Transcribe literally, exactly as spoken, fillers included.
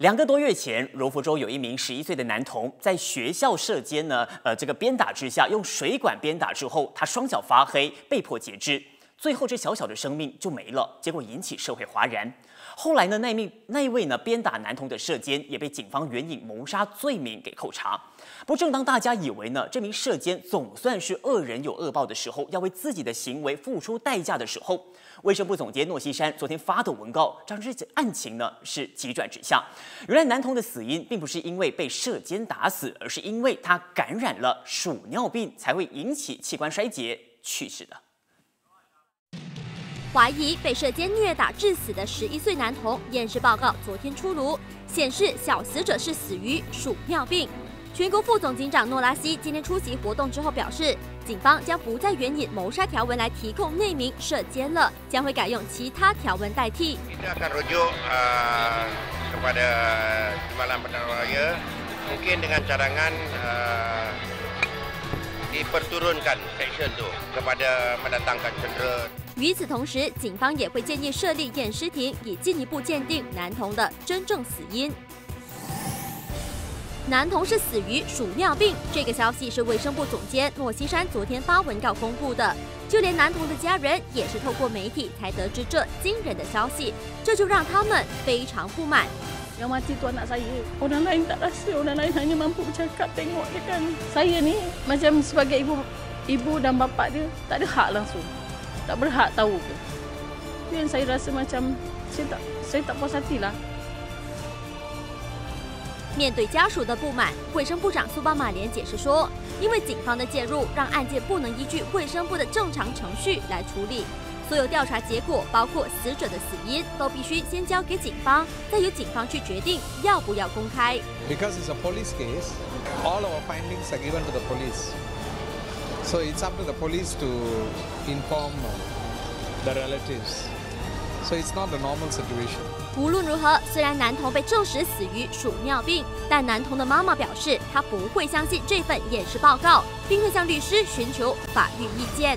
两个多月前，柔佛州有一名十一岁的男童在学校舍监呢，呃，这个鞭打之下，用水管鞭打之后，他双脚发黑，被迫截肢，最后这小小的生命就没了，结果引起社会哗然。后来呢，那名那一位呢鞭打男童的舍监也被警方援引谋杀罪名给扣查。不过，正当大家以为呢这名舍监总算是恶人有恶报的时候，要为自己的行为付出代价的时候， 卫生部总监诺西山昨天发的文告，让这起案情呢是急转直下。原来男童的死因并不是因为被射箭打死，而是因为他感染了鼠尿病，才会引起器官衰竭去世的。怀疑被射箭虐打致死的十一岁男童验尸报告昨天出炉，显示小死者是死于鼠尿病。 全国副总警长诺拉西今天出席活动之后表示，警方将不再援引谋杀条文来提控那名涉奸了，将会改用其他条文代替。Kita akan rujuk kepada Jumalan Peneraya, mungkin dengan cadangan diperturunkan seksyen itu kepada mendatangkan cedera. 与此同时，警方也会建议设立验尸庭，以进一步鉴定男童的真正死因。 男童是死于鼠尿病，这个消息是卫生部总监诺西山昨天发文稿公布的。就连男童的家人也是透过媒体才得知这惊人的消息，这就让他们非常不满。Yang mati tu anak saya, orang lain tak rasa, orang lain hanya mampu bercakap tengok dia kan. Saya ni macam sebagai ibu, ibu dan bapa dia tak ada hak langsung, tak berhak tahu ke. Yang saya rasa macam saya tak, saya tak puas hati lah. 面对家属的不满，卫生部长苏巴马连解释说：“因为警方的介入，让案件不能依据卫生部的正常程序来处理。所有调查结果，包括死者的死因，都必须先交给警方，再由警方去决定要不要公开。” Because it's a police case, all our findings are given to the police, so it's up to the police to inform the relatives. So it's not the normal situation. 无论如何，虽然男童被证实死于鼠尿病，但男童的妈妈表示，她不会相信这份验尸报告，并会向律师寻求法律意见。